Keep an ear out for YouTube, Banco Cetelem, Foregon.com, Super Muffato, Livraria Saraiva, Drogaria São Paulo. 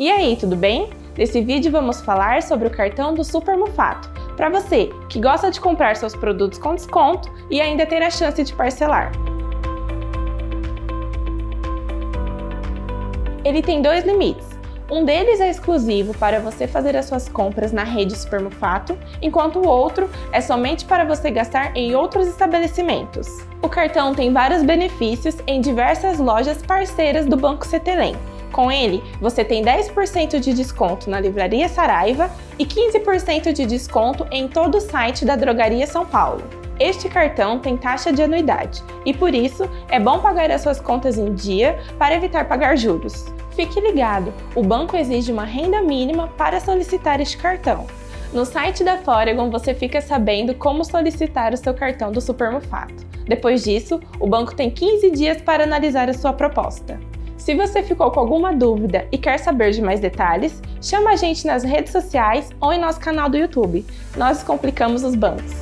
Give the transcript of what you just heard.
E aí, tudo bem? Nesse vídeo vamos falar sobre o cartão do Super Muffato, para você que gosta de comprar seus produtos com desconto e ainda ter a chance de parcelar. Ele tem dois limites. Um deles é exclusivo para você fazer as suas compras na rede Super Muffato, enquanto o outro é somente para você gastar em outros estabelecimentos. O cartão tem vários benefícios em diversas lojas parceiras do Banco Cetelem. Com ele, você tem 10% de desconto na Livraria Saraiva e 15% de desconto em todo o site da Drogaria São Paulo. Este cartão tem taxa de anuidade e, por isso, é bom pagar as suas contas em dia para evitar pagar juros. Fique ligado, o banco exige uma renda mínima para solicitar este cartão. No site da Foregon você fica sabendo como solicitar o seu cartão do Super Muffato. Depois disso, o banco tem 15 dias para analisar a sua proposta. Se você ficou com alguma dúvida e quer saber de mais detalhes, chama a gente nas redes sociais ou em nosso canal do YouTube. Nós descomplicamos os bancos.